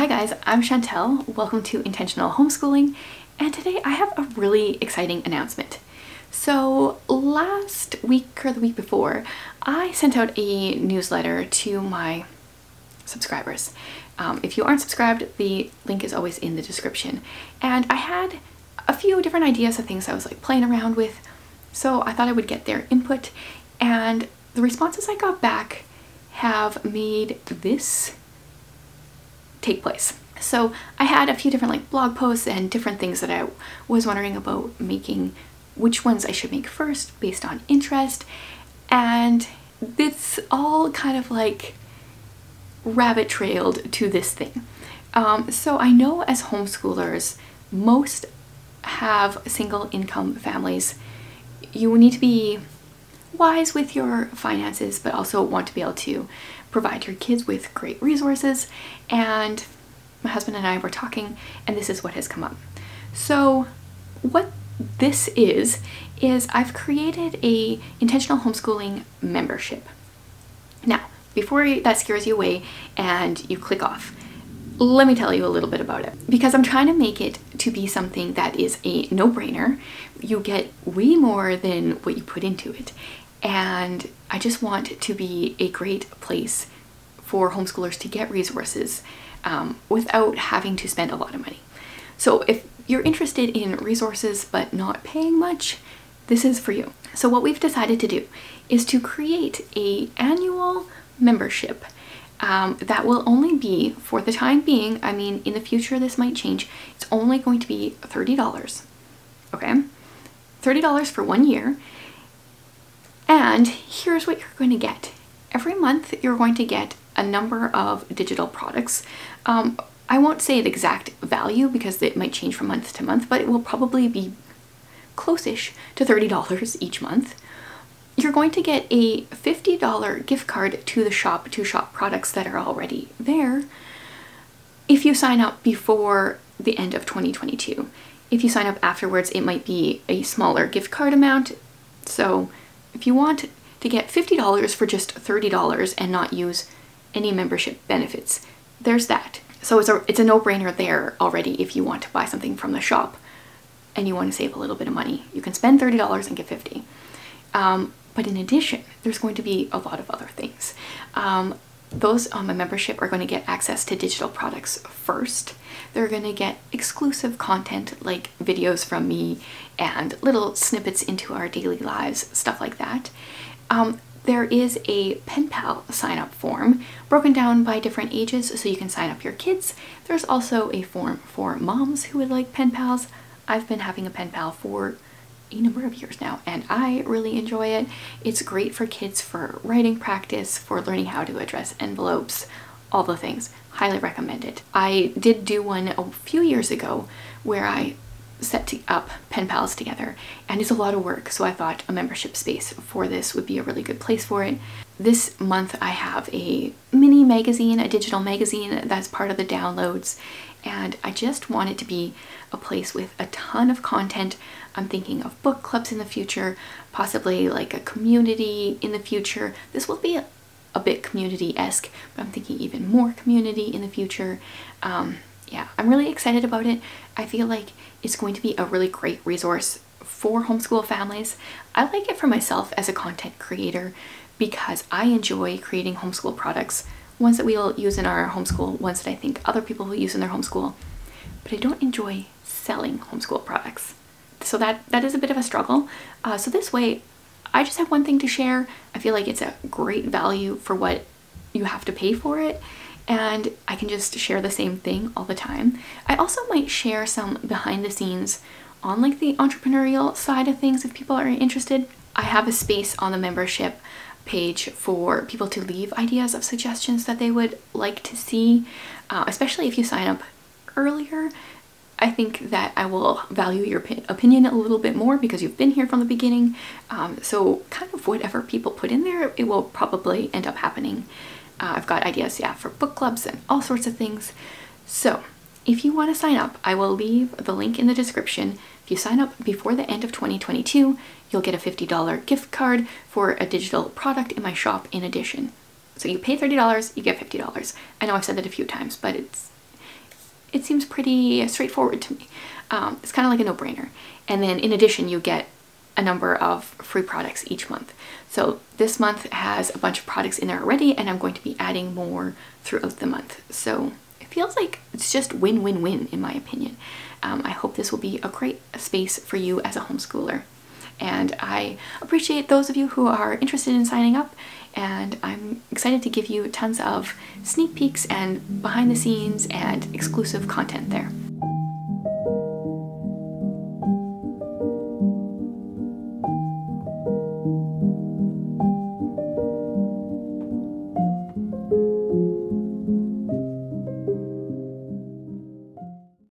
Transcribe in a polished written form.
Hi guys, I'm Chantel. Welcome to Intentional Homeschooling, and today I have a really exciting announcement. So last week or the week before, I sent out a newsletter to my subscribers. If you aren't subscribed, the link is always in the description. And I had a few different ideas of things I was like playing around with, so I thought I would get their input, and the responses I got back have made this take place. So I had a few different like blog posts and different things that I was wondering about making, which ones I should make first based on interest, and it's all kind of like rabbit trailed to this thing. So I know as homeschoolers, most have single income families. You will need to be wise with your finances, but also want to be able to provide your kids with great resources. And my husband and I were talking, and this is what has come up. So what this is I've created a intentional homeschooling membership. Now, before that scares you away and you click off, let me tell you a little bit about it, because I'm trying to make it to be something that is a no-brainer. You get way more than what you put into it. And I just want it to be a great place for homeschoolers to get resources without having to spend a lot of money. So if you're interested in resources but not paying much, this is for you. So what we've decided to do is to create an annual membership that will only be, for the time being, I mean, in the future this might change, it's only going to be $30, okay? $30 for 1 year. And here's what you're going to get. Every month you're going to get a number of digital products. I won't say the exact value because it might change from month to month, but it will probably be close-ish to $30 each month. You're going to get a $50 gift card to the shop to shop products that are already there if you sign up before the end of 2022. If you sign up afterwards, it might be a smaller gift card amount. So if you want to get $50 for just $30 and not use any membership benefits, there's that. So it's a no-brainer there already. If you want to buy something from the shop and you want to save a little bit of money, you can spend $30 and get $50. But in addition, there's going to be a lot of other things. Those on the membership are going to get access to digital products first. They're going to get exclusive content like videos from me and little snippets into our daily lives, stuff like that. There is a pen pal sign-up form broken down by different ages, so you can sign up your kids. There's also a form for moms who would like pen pals. I've been having a pen pal for a number of years now, and I really enjoy it. It's great for kids, for writing practice, for learning how to address envelopes, all the things. Highly recommend it. I did do one a few years ago where I set up pen pals together, and it's a lot of work, so I thought a membership space for this would be a really good place for it. This month I have a mini magazine, a digital magazine that's part of the downloads, and I just want it to be a place with a ton of content. I'm thinking of book clubs in the future, possibly like a community in the future. This will be a bit community-esque, but I'm thinking even more community in the future. Yeah, I'm really excited about it. I feel like it's going to be a really great resource for homeschool families. I like it for myself as a content creator because I enjoy creating homeschool products, ones that we'll use in our homeschool, ones that I think other people will use in their homeschool, but I don't enjoy selling homeschool products. So that is a bit of a struggle. So this way, I just have one thing to share. I feel like it's a great value for what you have to pay for it, and I can just share the same thing all the time. I also might share some behind the scenes on like the entrepreneurial side of things if people are interested. I have a space on the membership page for people to leave ideas of suggestions that they would like to see, especially if you sign up earlier. I think that I will value your opinion a little bit more because you've been here from the beginning. So kind of whatever people put in there, it will probably end up happening. I've got ideas, yeah, for book clubs and all sorts of things. So if you want to sign up, I will leave the link in the description. If you sign up before the end of 2022, you'll get a $50 gift card for a digital product in my shop in addition. So you pay $30, you get $50. I know I've said that a few times, but it's it seems pretty straightforward to me. It's kind of like a no-brainer. And then in addition, you get a number of free products each month. So this month has a bunch of products in there already, and I'm going to be adding more throughout the month. So it feels like it's just win-win-win in my opinion. I hope this will be a great space for you as a homeschooler. And I appreciate those of you who are interested in signing up, and I'm excited to give you tons of sneak peeks and behind the scenes and exclusive content there.